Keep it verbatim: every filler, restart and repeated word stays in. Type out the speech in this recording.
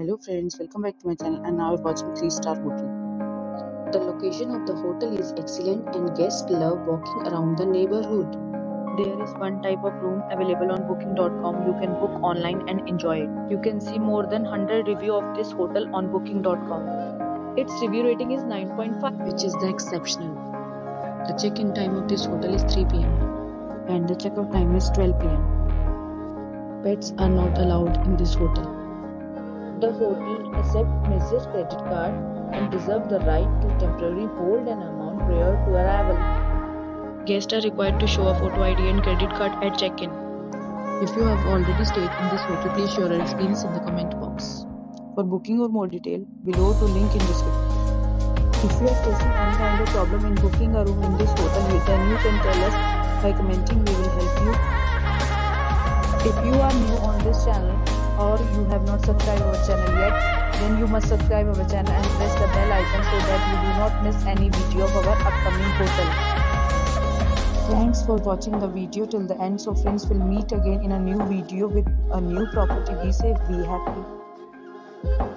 Hello friends, welcome back to my channel and now we're watching three star hotel. The location of the hotel is excellent and guests love walking around the neighborhood. There is one type of room available on booking dot com. You can book online and enjoy it. You can see more than one hundred reviews of this hotel on booking dot com. Its review rating is nine point five, which is the exceptional. The check-in time of this hotel is three p m and the check-out time is twelve p m Pets are not allowed in this hotel. The hotel accepts major credit card and reserves the right to temporarily hold an amount prior to arrival. Guests are required to show a photo I D and credit card at check-in. If you have already stayed in this hotel, please share your experience in the comment box. For booking or more detail, below to link in description. If you are facing any kind of problem in booking a room in this hotel, then you can tell us by commenting. We will help you. If you are new on this channel, or you have not subscribed our channel yet, then you must subscribe our channel and press the bell icon so that you do not miss any video of our upcoming hotel. Thanks for watching the video till the end. So friends, will meet again in a new video with a new property. Be safe, be happy.